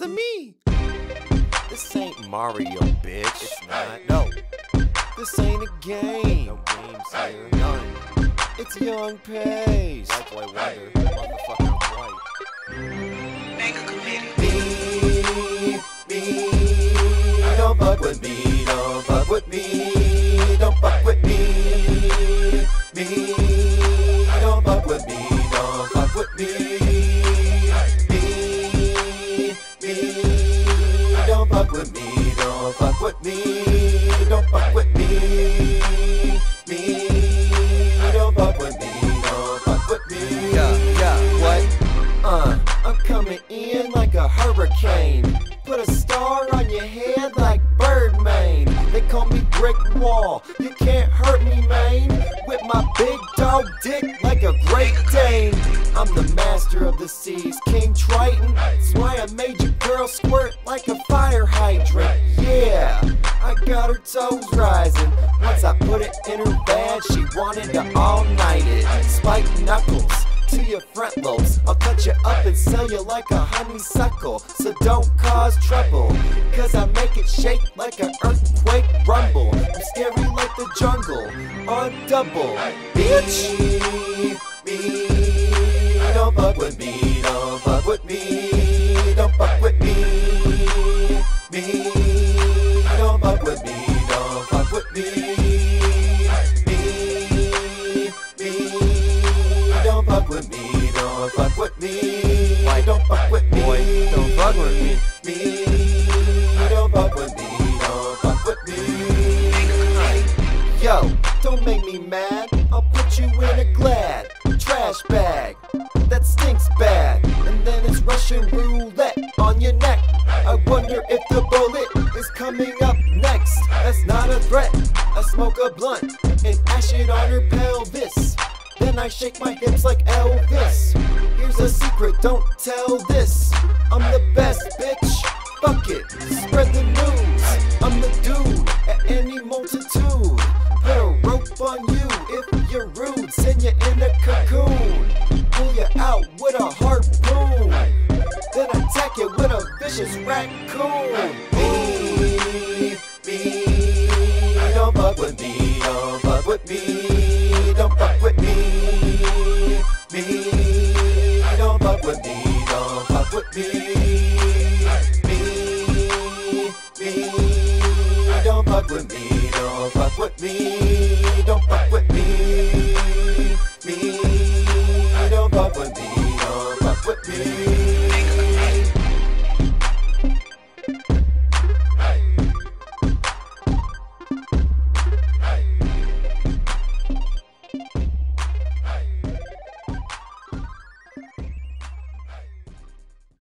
It's a me. This ain't Mario, bitch. It's not. No. This ain't a game. No games here. None. It's Young Pastey. White Boy Wonder. Motherfucking white. Mega committee. Me. Don't fuck with me. Don't fuck with me. Don't fuck with me. Me. Don't fuck with me. Don't fuck with me. With me, don't fuck with me, don't fuck with me, don't fuck with me, don't fuck with me. Yeah, what? I'm coming in like a hurricane. Put a star on your head like Birdman. They call me Brick Wall, you can't hurt me, man. With my big dog dick like a Great Dane. I'm the master of the seas, King Triton. That's why I made your girl squirt like a fire hydrant. Yeah, I got her toes rising. Once I put it in her bag, she wanted to all-night it. Spike knuckles to your front lobes, I'll cut you up and sell you like a honeysuckle. So don't cause trouble, cause I make it shake like an earthquake rumble. I'm scary like the jungle on double, bitch. Me, don't fuck with me, don't fuck with me, don't fuck with me. Me, don't fuck with me, don't fuck with me. With me, don't fuck with me. Why don't fuck with me? Boy, don't fuck with me. Me, don't fuck with me. Don't fuck with me. Yo, don't make me mad. I'll put you in a Glad trash bag that stinks bad, and then it's Russian roulette on your neck. I wonder if the bullet is coming up next. That's not a threat. I smoke a blunt and ash it on her pelvis. Then I shake my hips like Elvis. Here's a secret, don't tell this. I'm the best, bitch. Fuck it, spread the news. I'm the dude at any multitude. Put a rope on you if you're rude. Send you in a cocoon. Pull you out with a harpoon. Then attack you with a vicious raccoon. Me, don't fuck with me, don't fuck with me, don't fuck with me. Me, don't fuck with me, don't fuck with me.